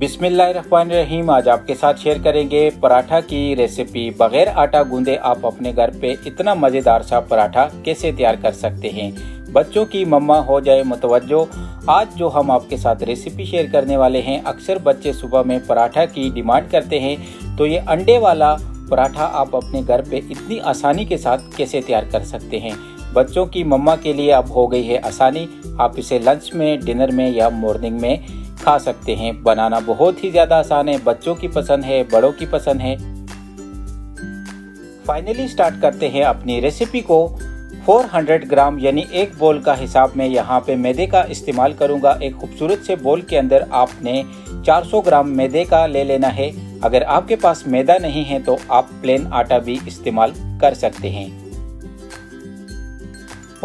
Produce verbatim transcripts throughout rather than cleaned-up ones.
बिस्मिल्लाहिर्रहमानिर्रहीम। आज आपके साथ शेयर करेंगे पराठा की रेसिपी। बगैर आटा गूंदे आप अपने घर पे इतना मज़ेदार सा पराठा कैसे तैयार कर सकते हैं। बच्चों की मम्मा हो जाए मुतवज्जो। आज जो हम आपके साथ रेसिपी शेयर करने वाले हैं, अक्सर बच्चे सुबह में पराठा की डिमांड करते हैं, तो ये अंडे वाला पराठा आप अपने घर पे इतनी आसानी के साथ कैसे तैयार कर सकते हैं। बच्चों की मम्मा के लिए अब हो गई है आसानी। आप इसे लंच में, डिनर में या मॉर्निंग में खा सकते हैं। बनाना बहुत ही ज़्यादा आसान है, बच्चों की पसंद है, बड़ों की पसंद है। फाइनली स्टार्ट करते हैं अपनी रेसिपी को। चार सौ ग्राम यानी एक बोल का हिसाब में यहाँ पे मैदे का इस्तेमाल करूँगा। एक खूबसूरत से बोल के अंदर आपने चार सौ ग्राम मैदे का ले लेना है। अगर आपके पास मैदा नहीं है तो आप प्लेन आटा भी इस्तेमाल कर सकते हैं।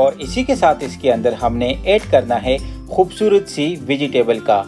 और इसी के साथ इसके अंदर हमने ऐड करना है खूबसूरत सी वेजिटेबल का।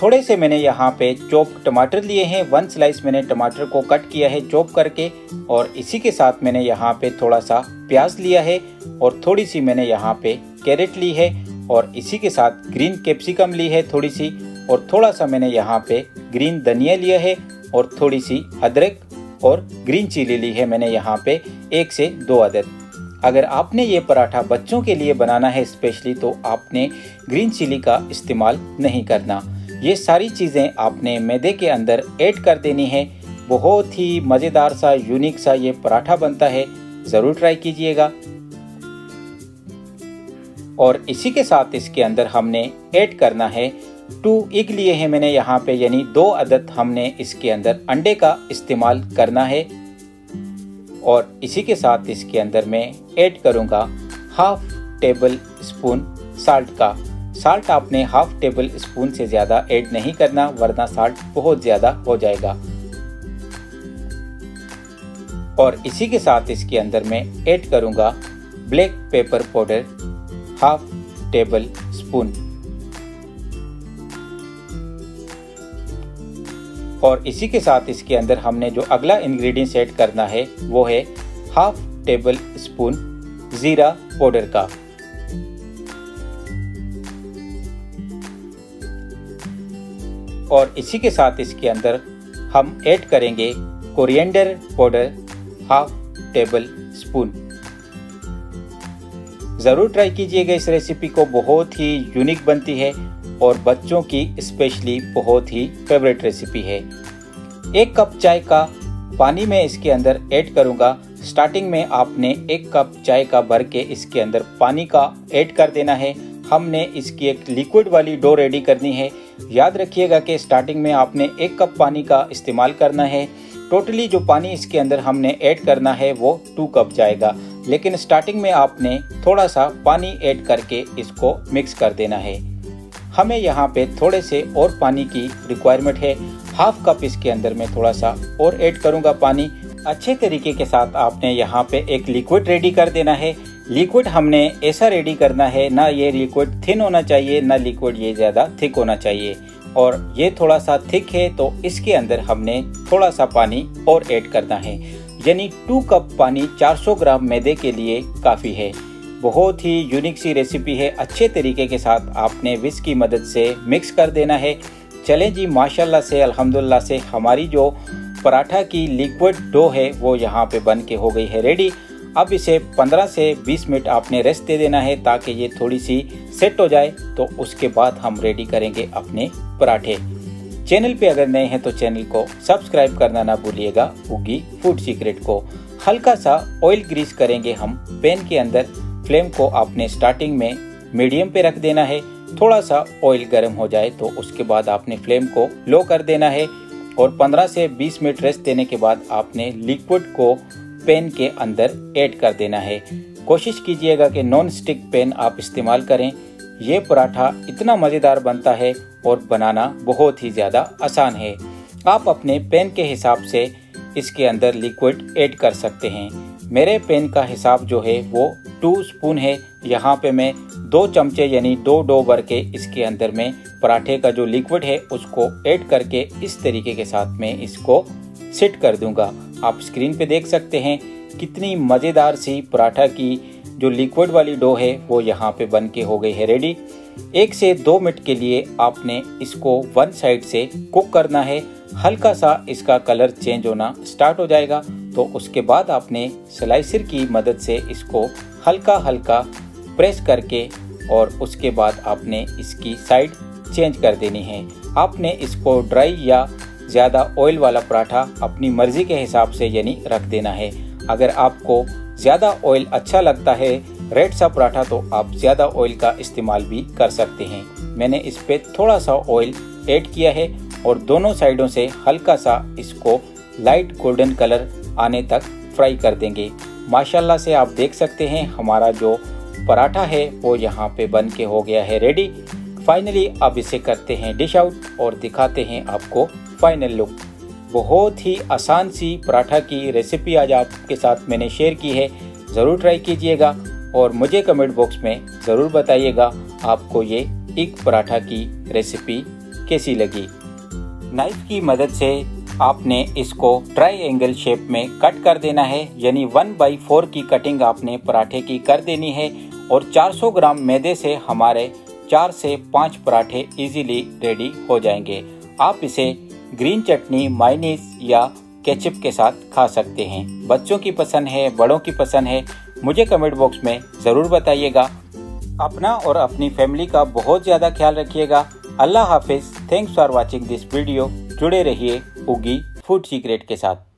थोड़े से मैंने यहाँ पे चॉप टमाटर लिए हैं। वन स्लाइस मैंने टमाटर को कट किया है चॉप करके। और इसी के साथ मैंने यहाँ पे थोड़ा सा प्याज लिया है और थोड़ी सी मैंने यहाँ पे कैरेट ली है और इसी के साथ ग्रीन कैप्सिकम ली है थोड़ी सी। और थोड़ा सा मैंने यहाँ पे ग्रीन धनिया लिया है और थोड़ी सी अदरक और ग्रीन चिली ली है मैंने यहाँ पे एक से दो अदद। अगर आपने ये पराठा बच्चों के लिए बनाना है स्पेशली, तो आपने ग्रीन चिली का इस्तेमाल नहीं करना। ये सारी चीज़ें आपने मैदे के अंदर ऐड कर देनी है। बहुत ही मज़ेदार सा, यूनिक सा ये पराठा बनता है, ज़रूर ट्राई कीजिएगा। और इसी के साथ इसके अंदर हमने ऐड करना है टू एग लिए हैं मैंने यहाँ पे, यानी दो अदद हमने इसके अंदर अंडे का इस्तेमाल करना है। और इसी के साथ इसके अंदर मैं ऐड करूंगा हाफ टेबल स्पून साल्ट का। साल्ट आपने हाफ टेबल स्पून से ज़्यादा ऐड नहीं करना, वरना साल्ट बहुत ज़्यादा हो जाएगा। और इसी के साथ इसके अंदर मैं ऐड करूंगा black pepper powder half tablespoon. और इसी के साथ इसके अंदर हमने जो अगला इंग्रेडिएंट ऐड करना है वो है हाफ टेबल स्पून जीरा पाउडर का। और इसी के साथ इसके अंदर हम ऐड करेंगे coriander powder half tablespoon. ज़रूर ट्राई कीजिएगा इस रेसिपी को, बहुत ही यूनिक बनती है और बच्चों की स्पेशली बहुत ही फेवरेट रेसिपी है। एक कप चाय का पानी में इसके अंदर ऐड करूंगा। स्टार्टिंग में आपने एक कप चाय का भर के इसके अंदर पानी का ऐड कर देना है। हमने इसकी एक लिक्विड वाली डो रेडी करनी है। याद रखिएगा कि स्टार्टिंग में आपने एक कप पानी का इस्तेमाल करना है। टोटली जो पानी इसके अंदर हमने ऐड करना है वो टू कप जाएगा, लेकिन स्टार्टिंग में आपने थोड़ा सा पानी ऐड करके इसको मिक्स कर देना है। हमें यहाँ पे थोड़े से और पानी की रिक्वायरमेंट है। हाफ कप इसके अंदर मैं थोड़ा सा और ऐड करूँगा पानी। अच्छे तरीके के साथ आपने यहाँ पे एक लिक्विड रेडी कर देना है। लिक्विड हमने ऐसा रेडी करना है, ना ये लिक्विड थिन होना चाहिए, ना लिक्विड ये ज़्यादा थिक होना चाहिए। और ये थोड़ा सा थिक है तो इसके अंदर हमने थोड़ा सा पानी और ऐड करना है। यानी टू कप पानी चार सौ ग्राम मैदे के लिए काफ़ी है। बहुत ही यूनिक सी रेसिपी है। अच्छे तरीके के साथ आपने विस्क की मदद से मिक्स कर देना है। चलें जी, माशाल्लाह से, अल्हम्दुलिल्लाह से हमारी जो पराठा की लिक्विड डो है वो यहाँ पे बन के हो गई है रेडी। अब इसे पंद्रह से बीस मिनट आपने रेस्ट दे देना है ताकि ये थोड़ी सी सेट हो जाए। तो उसके बाद हम रेडी करेंगे अपने पराठे। चैनल पे अगर नए हैं तो चैनल को सब्सक्राइब करना ना भूलिएगा, ओगी फूड सीक्रेट को। हल्का सा ऑयल ग्रीस करेंगे हम पैन के अंदर। फ्लेम को आपने स्टार्टिंग में मीडियम पे रख देना है। थोड़ा सा ऑयल गर्म हो जाए तो उसके बाद आपने फ्लेम को लो कर देना है। और पंद्रह से बीस मिनट रेस्ट देने के बाद आपने लिक्विड को पैन के अंदर ऐड कर देना है। कोशिश कीजिएगा कि नॉन स्टिक पैन आप इस्तेमाल करें। ये पराठा इतना मज़ेदार बनता है और बनाना बहुत ही ज़्यादा आसान है। आप अपने पैन के हिसाब से इसके अंदर लिक्विड ऐड कर सकते हैं। मेरे पैन का हिसाब जो है वो टू स्पून है। यहाँ पे मैं दो चमचे यानी दो डो भर के इसके अंदर में पराठे का जो लिक्विड है उसको ऐड करके इस तरीके के साथ में इसको सेट कर दूंगा। आप स्क्रीन पे देख सकते हैं कितनी मज़ेदार सी पराठा की जो लिक्विड वाली डो है वो यहाँ पे बन के हो गई है रेडी। एक से दो मिनट के लिए आपने इसको वन साइड से कुक करना है। हल्का सा इसका कलर चेंज होना स्टार्ट हो जाएगा तो उसके बाद आपने स्लाइसर की मदद से इसको हल्का हल्का प्रेस करके और उसके बाद आपने इसकी साइड चेंज कर देनी है। आपने इसको ड्राई या ज़्यादा ऑयल वाला पराठा अपनी मर्ज़ी के हिसाब से यानी रख देना है। अगर आपको ज़्यादा ऑयल अच्छा लगता है रेड सा पराठा तो आप ज़्यादा ऑयल का इस्तेमाल भी कर सकते हैं। मैंने इस पर थोड़ा सा ऑयल ऐड किया है और दोनों साइडों से हल्का सा इसको लाइट गोल्डन कलर आने तक फ्राई कर देंगे। माशाल्लाह से आप देख सकते हैं हमारा जो पराठा है वो यहाँ पे बन के हो गया है रेडी। फाइनली अब इसे करते हैं डिश आउट और दिखाते हैं आपको फाइनल लुक। बहुत ही आसान सी पराठा की रेसिपी आज आपके साथ मैंने शेयर की है। ज़रूर ट्राई कीजिएगा और मुझे कमेंट बॉक्स में ज़रूर बताइएगा आपको ये एक पराठा की रेसिपी कैसी लगी। नाइफ की मदद से आपने इसको ट्रायंगल शेप में कट कर देना है यानी वन बाई फोर की कटिंग आपने पराठे की कर देनी है और चार सौ ग्राम मैदे से हमारे चार से पाँच पराठे इजीली रेडी हो जाएंगे। आप इसे ग्रीन चटनी मायोनीज या केचप के साथ खा सकते हैं। बच्चों की पसंद है बड़ों की पसंद है मुझे कमेंट बॉक्स में ज़रूर बताइएगा। अपना और अपनी फैमिली का बहुत ज़्यादा ख्याल रखिएगा। अल्लाह हाफिज़। Thanks for watching this video. जुड़े रहिए ओगी फूड सीक्रेट के साथ।